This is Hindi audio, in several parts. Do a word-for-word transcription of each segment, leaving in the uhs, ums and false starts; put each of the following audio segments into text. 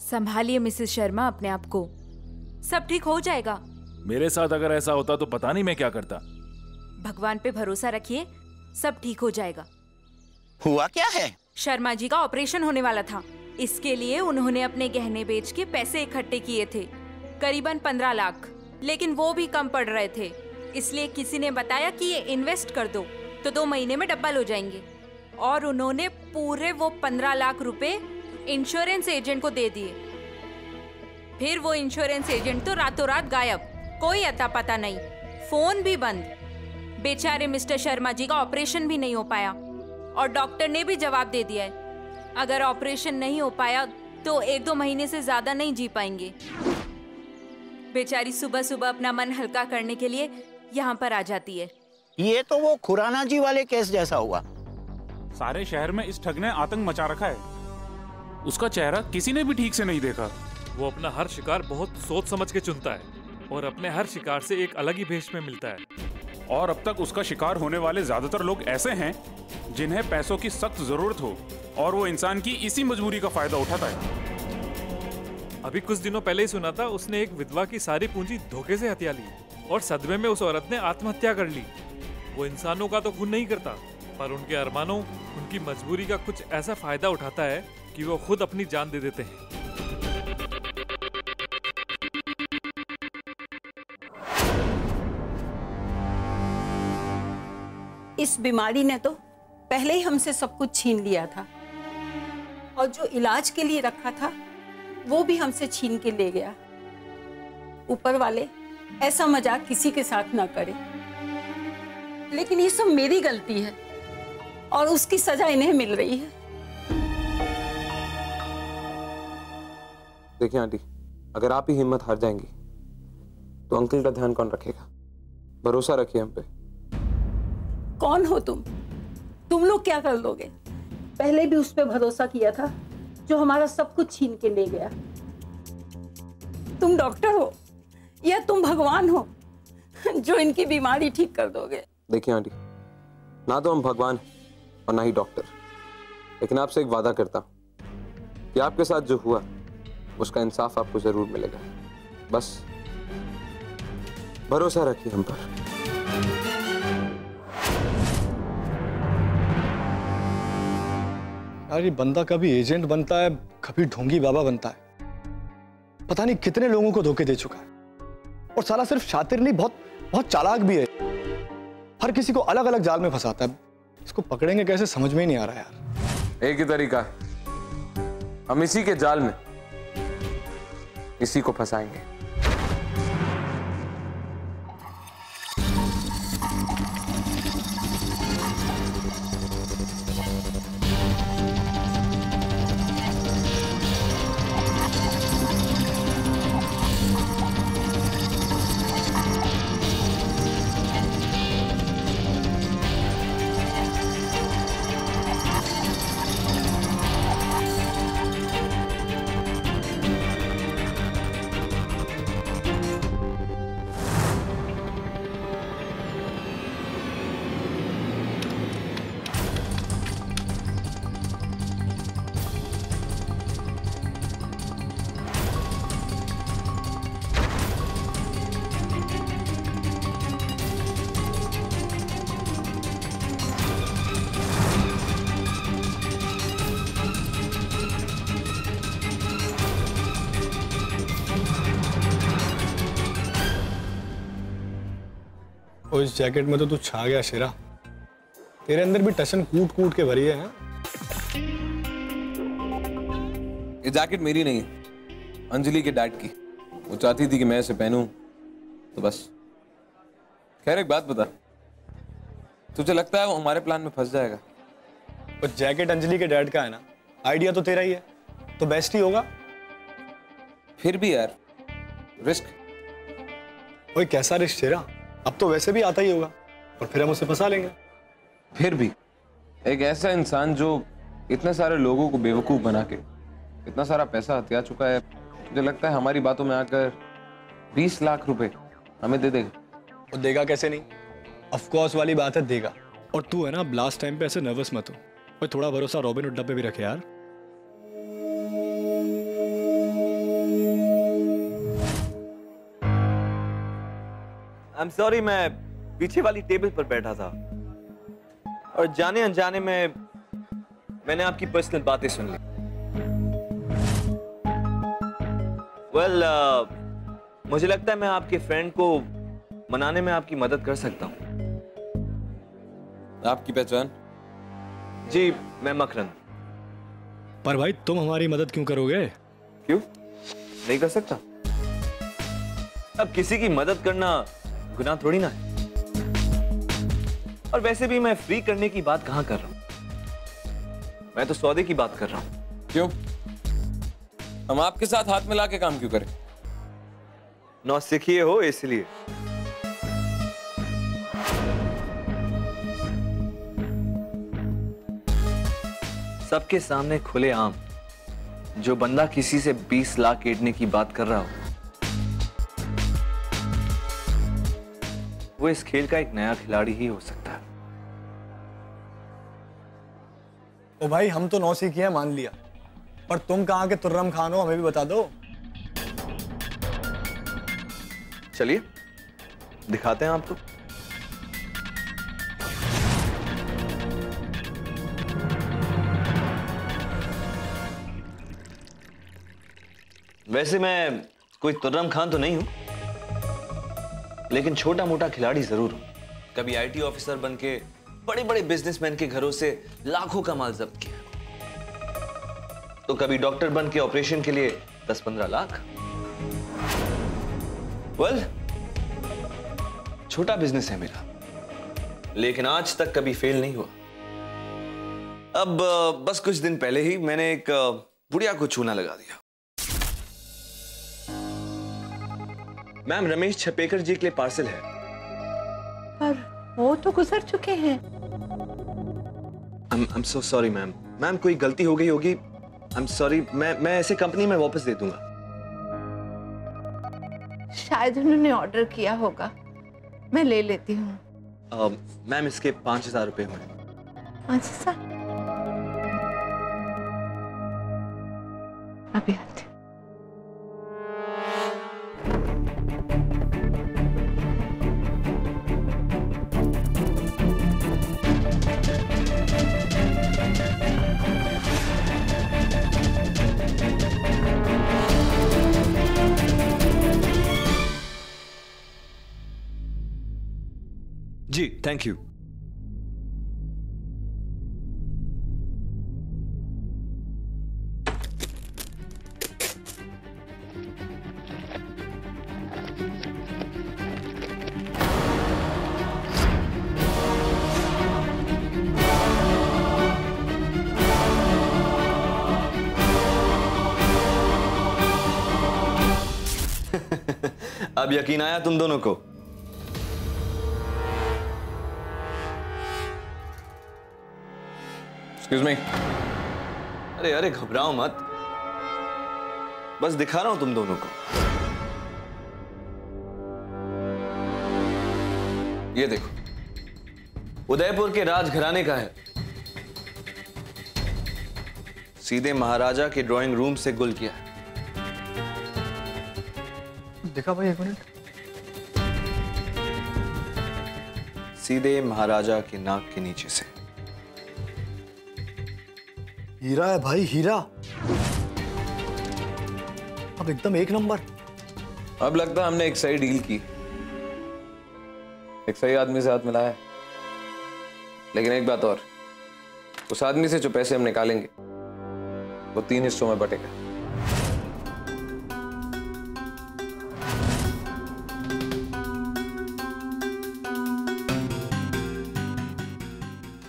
संभालिए मिसेस शर्मा अपने आप को, सब ठीक हो जाएगा। मेरे साथ अगर ऐसा होता तो पता नहीं मैं क्या करता। भगवान पे भरोसा रखिए, सब ठीक हो जाएगा। हुआ क्या है? शर्मा जी का ऑपरेशन होने वाला था, इसके लिए उन्होंने अपने गहने बेच के पैसे इकट्ठे किए थे, करीबन पंद्रह लाख, लेकिन वो भी कम पड़ रहे थे। इसलिए किसी ने बताया कि ये इन्वेस्ट कर दो तो दो महीने में डबल हो जाएंगे, और उन्होंने पूरे वो पंद्रह लाख रुपए इंश्योरेंस एजेंट को दे दिए। फिर वो इंश्योरेंस एजेंट तो रातों रात गायब, कोई अता पता नहीं, फोन भी बंद। बेचारे मिस्टर शर्मा जी का ऑपरेशन भी नहीं हो पाया, और डॉक्टर ने भी जवाब दे दिया है अगर ऑपरेशन नहीं हो पाया तो एक दो महीने से ज्यादा नहीं जी पाएंगे। बेचारी सुबह सुबह अपना मन हल्का करने के लिए यहाँ पर आ जाती है। ये तो वो खुराना जी वाले केस जैसा हुआ। सारे शहर में इस ठग ने आतंक मचा रखा है, उसका चेहरा किसी ने भी ठीक से नहीं देखा। वो अपना हर शिकार बहुत सोच समझ के चुनता है, और अपने हर शिकार से एक अलग ही भेष में मिलता है। और अब तक उसका शिकार होने वाले ज्यादातर लोग ऐसे हैं जिन्हें पैसों की सख्त जरूरत हो, और वो इंसान की इसी मजबूरी का फायदा उठाता है। अभी कुछ दिनों पहले ही सुना था उसने एक विधवा की सारी पूंजी धोखे से हत्या ली, और सदमे में उस औरत ने आत्महत्या कर ली। वो इंसानों का तो खून नहीं करता, पर उनके अरमानों, उनकी मजबूरी का कुछ ऐसा फायदा उठाता है कि वो खुद अपनी जान दे देते हैं। इस बीमारी ने तो पहले ही हमसे सब कुछ छीन लिया था, और जो इलाज के लिए रखा था वो भी हमसे छीन के ले गया। ऊपर वाले ऐसा मजाक किसी के साथ ना करे, लेकिन ये सब मेरी गलती है, और उसकी सजा इन्हें मिल रही है। देखिए आंटी, अगर आप ही हिम्मत हार जाएंगी तो अंकल का ध्यान कौन रखेगा? भरोसा रखिए हम पे। कौन हो तुम? तुम लोग क्या कर लोगे? पहले भी उस पे भरोसा किया था जो हमारा सब कुछ छीन के ले गया। तुम डॉक्टर हो या तुम भगवान हो जो इनकी बीमारी ठीक कर दोगे? देखिए आंटी, ना तो हम भगवान और ना ही डॉक्टर, लेकिन आपसे एक वादा करता हूं कि आपके साथ जो हुआ उसका इंसाफ आपको जरूर मिलेगा। बस भरोसा रखिए हम पर। यार ये बंदा कभी एजेंट बनता है, कभी ढोंगी बाबा बनता है, पता नहीं कितने लोगों को धोखे दे चुका है। और साला सिर्फ शातिर नहीं, बहुत बहुत चालाक भी है, हर किसी को अलग अलग जाल में फंसाता है। इसको पकड़ेंगे कैसे समझ में ही नहीं आ रहा यार। एक ही तरीका है, हम इसी के जाल में इसी को फंसाएंगे। इस जैकेट में तो तू छा गया शेरा, तेरे अंदर भी टशन कूट कूट के भरी है। ये जैकेट मेरी नहीं है, अंजलि के डैड की। वो चाहती थी कि मैं इसे पहनूं, तो बस। खैर एक बात बता, तुझे लगता है वो हमारे प्लान में फंस जाएगा? पर जैकेट अंजलि के डैड का है ना, आइडिया तो तेरा ही है, तो बेस्ट ही होगा। फिर भी यार रिस्क। ओए कैसा रिस्क शेरा, अब तो वैसे भी आता ही होगा, और फिर हम उसे फंसा लेंगे। फिर भी एक ऐसा इंसान जो इतने सारे लोगों को बेवकूफ़ बना के इतना सारा पैसा हत्या चुका है, मुझे लगता है हमारी बातों में आकर बीस लाख रुपए हमें दे देगा। वो देगा कैसे नहीं, ऑफ कोर्स वाली बात है, देगा। और तू है ना लास्ट टाइम पे ऐसे नर्वस मत हो, और थोड़ा भरोसा रॉबिन हुड पे भी रखे यार। आई एम सॉरी, मैं पीछे वाली टेबल पर बैठा था और जाने अनजाने में मैंने आपकी पर्सनल बातें सुन ली। वेल, well, uh, मुझे लगता है मैं आपके फ्रेंड को मनाने में आपकी मदद कर सकता हूँ। आपकी पहचान? जी, मैं मकरन। पर भाई तुम हमारी मदद क्यों करोगे? क्यों नहीं कर सकता? अब किसी की मदद करना गुनाह थोड़ी ना है, और वैसे भी मैं फ्री करने की बात कहाँ कर रहा हूँ, मैं तो सौदे की बात कर रहा हूँ। क्यों हम आपके साथ हाथ मिला के काम क्यों करें? नौसिखिए हो इसलिए। सबके सामने खुले आम जो बंदा किसी से बीस लाख ऐंठने की बात कर रहा हो, वो इस खेल का एक नया खिलाड़ी ही हो सकता है। तो भाई हम तो नौसिखिए मान लिया, पर तुम कहाँ के तुर्रम खान हो हमें भी बता दो। चलिए दिखाते हैं आपको। वैसे मैं कोई तुर्रम खान तो नहीं हूं, लेकिन छोटा मोटा खिलाड़ी जरूर हूं। कभी आईटी ऑफिसर बनके बड़े बड़े बिजनेसमैन के घरों से लाखों का माल जब्त किया, तो कभी डॉक्टर बन के ऑपरेशन के लिए दस पंद्रह लाख। वेल, छोटा बिजनेस है मेरा, लेकिन आज तक कभी फेल नहीं हुआ। अब बस कुछ दिन पहले ही मैंने एक बुढ़िया को चूना लगा दिया। मैम, रमेश छपेकर जी के लिए पार्सल है। पर वो तो गुजर चुके हैं। I'm, I'm so sorry, ma'am. Ma'am कोई गलती हो गई होगी, I'm sorry, मैं मैं ऐसे कंपनी में वापस दे दूंगा। शायद उन्होंने ऑर्डर किया होगा, मैं ले लेती हूँ। uh, मैम इसके पांच हजार रुपए होंगे। पांच हजार अभी आते। जी थैंक यू। अब यकीन आया तुम दोनों को? Excuse me. अरे अरे घबराओ मत, बस दिखा रहा हूं तुम दोनों को। ये देखो, उदयपुर के राजघराने का है, सीधे महाराजा के ड्राइंग रूम से गुल किया है। दिखा भाई एक मिनट। सीधे महाराजा के नाक के नीचे से हीरा है भाई, हीरा। अब एकदम एक नंबर। अब लगता है हमने एक सही डील की, एक सही आदमी से हाथ मिलाया। लेकिन एक बात और, उस आदमी से जो पैसे हम निकालेंगे वो तीन हिस्सों में बटेगा।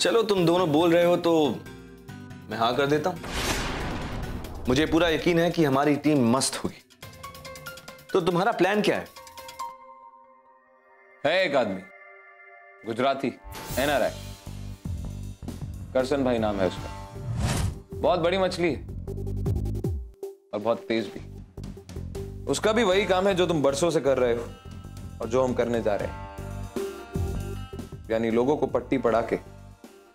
चलो तुम दोनों बोल रहे हो तो मैं हाँ कर देता हूं। मुझे पूरा यकीन है कि हमारी टीम मस्त होगी। तो तुम्हारा प्लान क्या है? है एक आदमी, गुजराती, एनआरआई, करसन भाई नाम है उसका। बहुत बड़ी मछली है और बहुत तेज भी। उसका भी वही काम है जो तुम बरसों से कर रहे हो और जो हम करने जा रहे हैं, यानी लोगों को पट्टी पड़ा के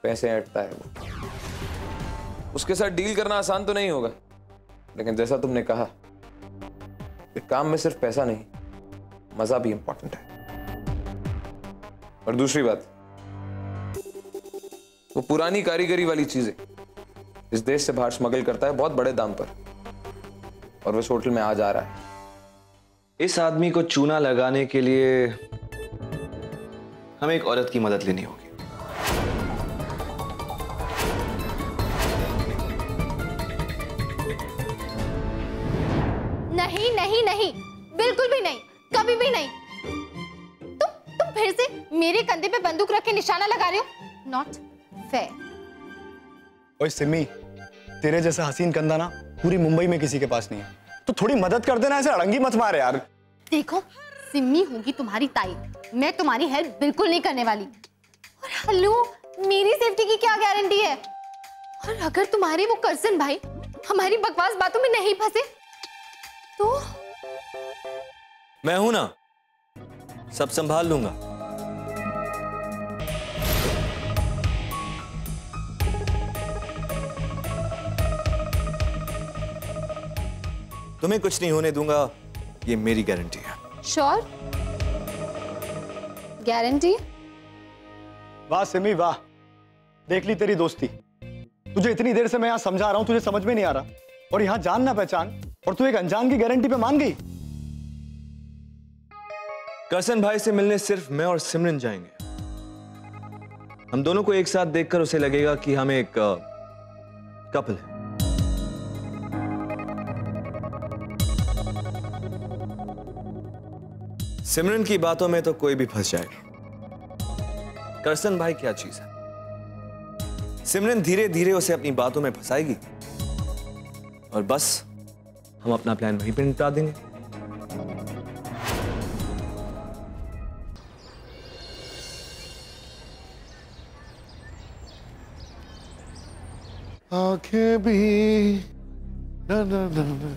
पैसे ऐंठता है वो। उसके साथ डील करना आसान तो नहीं होगा, लेकिन जैसा तुमने कहा काम में सिर्फ पैसा नहीं, मजा भी इंपॉर्टेंट है। और दूसरी बात, वो पुरानी कारीगरी वाली चीजें इस देश से बाहर स्मगल करता है बहुत बड़े दाम पर, और वो इस होटल में आज आ रहा है। इस आदमी को चूना लगाने के लिए हमें एक औरत की मदद लेनी होगी। नहीं नहीं नहीं, बिल्कुल भी नहीं, कभी भी नहीं। फिर से मेरे कंधे पे बंदूक रख के निशाना लगा रहे हो, नॉट फेयर। ओए सिमी, तेरे जैसा हसीन कंधा ना पूरी मुंबई में किसी के पास नहीं है, तो थोड़ी मदद कर देना, ऐसे अड़ंगी मत मार यार। देखो सिमी होगी तुम्हारी ताई, मैं तुम्हारी हेल्प बिल्कुल नहीं करने वाली। और हल्लू, मेरी सेफ्टी की क्या गारंटी है? और अगर तुम्हारे वो करसन भाई हमारी बकवास बातों में नहीं फंसे तो मैं हूं ना, सब संभाल लूंगा। तुम्हें कुछ नहीं होने दूंगा, ये मेरी गारंटी है। श्योर? गारंटी? वाह सिमी वाह, देख ली तेरी दोस्ती। तुझे इतनी देर से मैं यहाँ समझा रहा हूँ, तुझे समझ में नहीं आ रहा, और यहाँ जान ना पहचान, और तू एक अनजान की गारंटी पे मान गई। करसन भाई से मिलने सिर्फ मैं और सिमरन जाएंगे। हम दोनों को एक साथ देखकर उसे लगेगा कि हम एक कपल हैं। सिमरन की बातों में तो कोई भी फंस जाएगा। करसन भाई क्या चीज है? सिमरन धीरे धीरे उसे अपनी बातों में फंसाएगी और बस हम अपना प्लान वहीं पे निपटा देंगे। आंखें भी ना ना ना ना।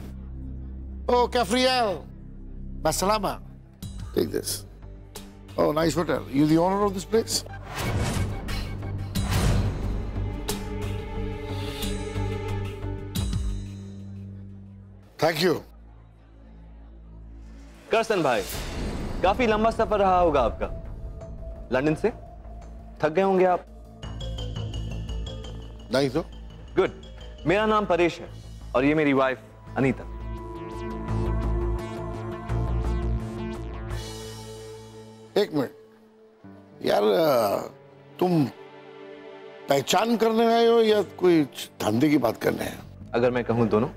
Oh, Gabriel, Masalama. Take this. Oh, nice hotel. You the owner of this place? Thank you. करसन भाई, काफी लंबा सफर रहा होगा आपका लंदन से, थक गए होंगे आप? नहीं तो। गुड। मेरा नाम परेश है और ये मेरी वाइफ अनीता। एक मिनट यार, तुम पहचान करने आए हो या कोई धंधे की बात करने आए? अगर मैं कहूं दोनों।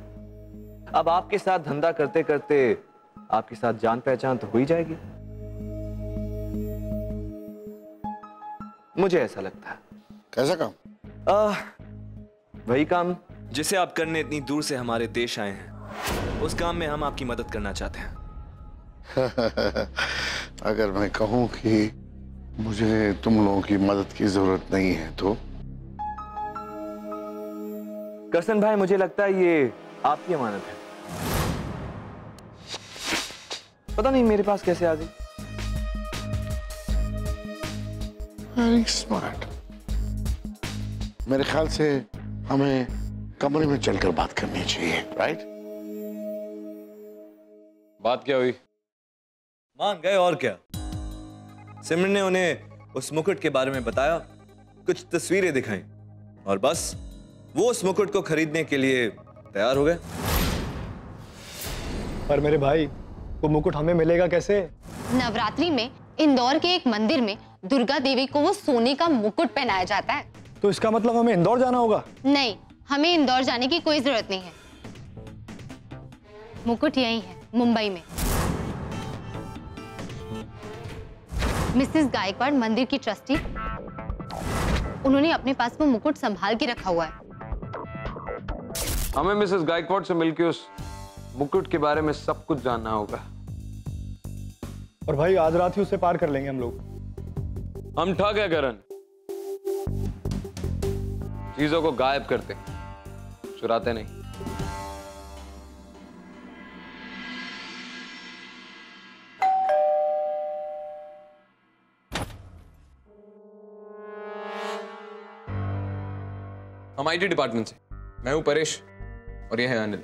अब आपके साथ धंधा करते करते आपके साथ जान पहचान तो हो ही जाएगी, मुझे ऐसा लगता है। कैसा काम? आ, वही काम जिसे आप करने इतनी दूर से हमारे देश आए हैं, उस काम में हम आपकी मदद करना चाहते हैं। अगर मैं कहूं कि मुझे तुम लोगों की मदद की जरूरत नहीं है तो? करसन भाई, मुझे लगता है ये आपकी अमानत है, पता नहीं मेरे पास कैसे आ गई। Very smart. मेरे ख्याल से हमें कमरे में चलकर बात करनी चाहिए, राइट? बात क्या हुई? मान गए और क्या। सिमरन ने उन्हें उस मुकुट के बारे में बताया, कुछ तस्वीरें दिखाई और बस वो उस मुकुट को खरीदने के लिए तैयार हो गए। पर मेरे भाई, वो मुकुट हमें मिलेगा कैसे? नवरात्रि में इंदौर के एक मंदिर में दुर्गा देवी को वो सोने का मुकुट पहनाया जाता है। तो इसका मतलब हमें इंदौर जाना होगा? नहीं, हमें इंदौर जाने की कोई जरूरत नहीं है, मुकुट यही है मुंबई में। मिसेस गायकवाड़ मंदिर की ट्रस्टी, उन्होंने अपने पास वो मुकुट संभाल के रखा हुआ है। हमें मिसेस गायकवाड़ से मिलकर उस मुकुट के बारे में सब कुछ जानना होगा। और भाई, आज रात ही उसे पार कर लेंगे हम लोग। हम ठग हैं करण, चीजों को गायब करते, मुस्कुराते नहीं। हम आईटी डिपार्टमेंट से, मैं हूं परेश और यह है अनिल।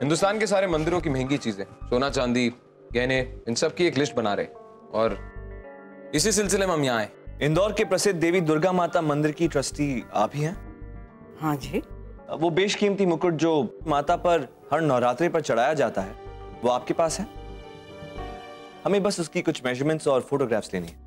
हिंदुस्तान के सारे मंदिरों की महंगी चीजें, सोना चांदी, गहने, इन सब की एक लिस्ट बना रहे और इसी सिलसिले में हम यहाँ आए। इंदौर के प्रसिद्ध देवी दुर्गा माता मंदिर की ट्रस्टी आप ही हैं? हाँ जी। वो बेशकीमती मुकुट जो माता पर हर नवरात्रि पर चढ़ाया जाता है वो आपके पास है? हमें बस उसकी कुछ मेजरमेंट्स और फोटोग्राफ्स लेनी है।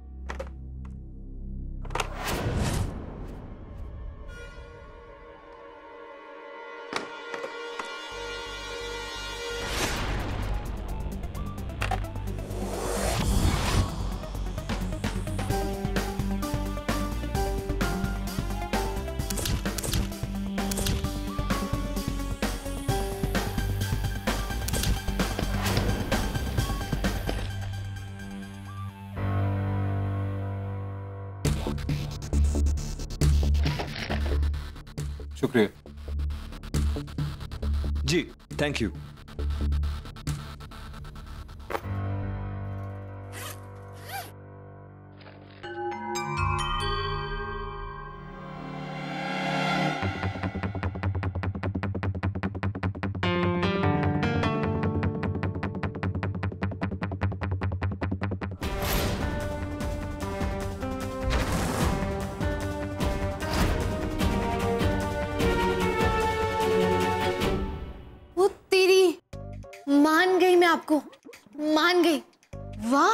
जी थैंक यू। मान गई। वाह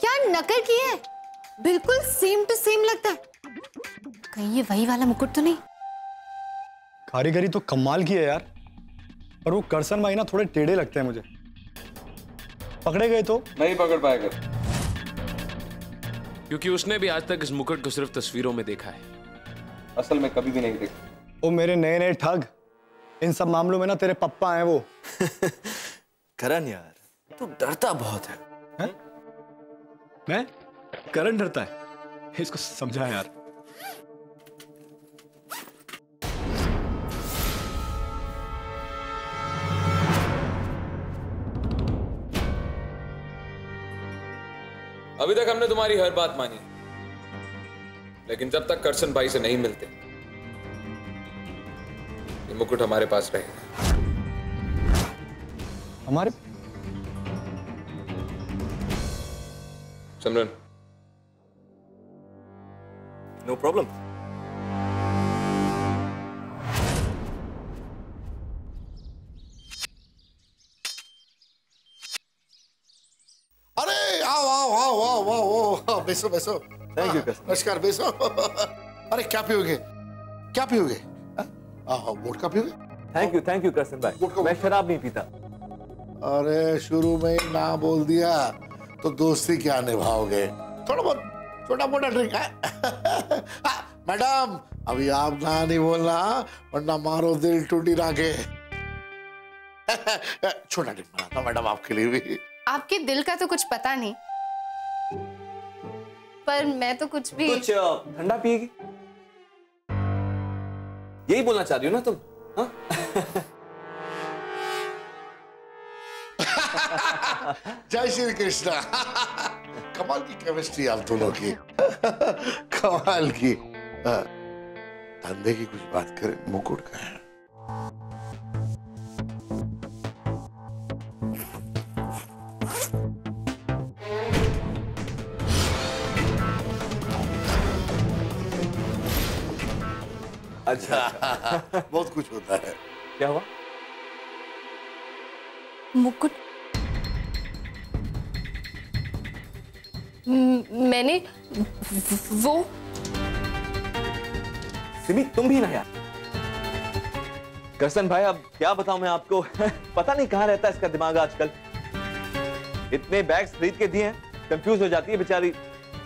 क्या नकल की है, बिल्कुल सेम टू सेम लगता है। कहीं ये वही वाला मुकुट तो नहीं? कारीगरी तो कमाल की है यार, पर वो करसन भाई ना थोड़े टेढ़े लगते हैं मुझे। पकड़े गए तो नहीं पकड़ पाएगा, क्योंकि उसने भी आज तक इस मुकुट को सिर्फ तस्वीरों में देखा है, असल में कभी भी नहीं देखा। वो मेरे नए नए ठग, इन सब मामलों में ना तेरे पप्पा हैं वो। करण यार तू डरता बहुत है, है? मैं? करण डरता है, इसको समझा यार। अभी तक हमने तुम्हारी हर बात मानी, लेकिन जब तक करसन भाई से नहीं मिलते ये मुकुट हमारे पास रहेगा। हमारे सिमरन, नो प्रॉब्लम। अरे आओ आओ आओ आओ आओ, बैसो बैसो। थैंक यू कसम। नमस्कार, बैसो। अरे क्या पियोगे क्या पियोगे? आओ, वोडका पियोगे? थैंक यू थैंक यू कसम भाई, मैं शराब नहीं पीता। अरे शुरू में ना बोल दिया तो दोस्ती क्या निभाओगे, थोड़ा बहुत छोटा मोटा ड्रिंक है। मैडम अभी आप ना नहीं बोलना वरना मारो दिल टूटी रागे। छोटा ड्रिंक बनाता मैडम आपके लिए भी। आपके दिल का तो कुछ पता नहीं, पर मैं तो कुछ भी कुछ ठंडा पिएगी, यही बोलना चाह रही हो ना तुम? हाँ? जय श्री कृष्णा। कमाल की केमिस्ट्री आप दोनों की। कमाल की। धंधे की कुछ बात करें, मुकुट का है। अच्छा बहुत कुछ होता है। क्या हुआ? मुकुट मैंने वो। सिमी तुम भी ना यार। करसन भाई अब क्या बताऊं मैं आपको। पता नहीं कहाँ रहता है इसका दिमाग आजकल। इतने बैग्स खरीद के दिए हैं, कंफ्यूज हो जाती है बेचारी,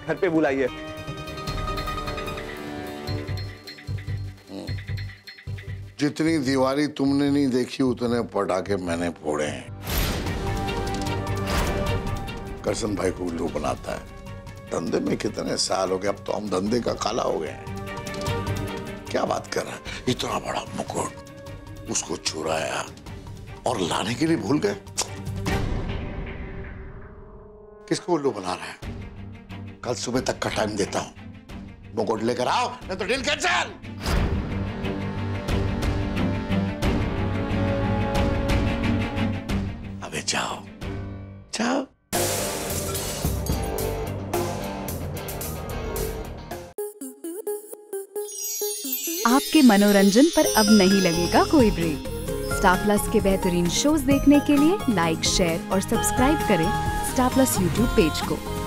घर पे बुलाइए। जितनी दीवारी तुमने नहीं देखी उतने पटाखे मैंने फोड़े हैं। करसन भाई को उल्लू बनाता है, धंधे में कितने साल हो गए, अब तो हम धंधे का काला हो गए हैं। क्या बात कर रहा है, इतना बड़ा मुकुट उसको चुराया और लाने के लिए भूल गए। किसको उल्लू बना रहा है? कल सुबह तक का टाइम देता हूं, मुकुट लेकर आओ नहीं तो डील कैंसिल। अबे जाओ जाओ। आपके मनोरंजन पर अब नहीं लगेगा कोई ब्रेक। स्टार प्लस के बेहतरीन शोज देखने के लिए लाइक, शेयर और सब्सक्राइब करें स्टार प्लस यूट्यूब पेज को।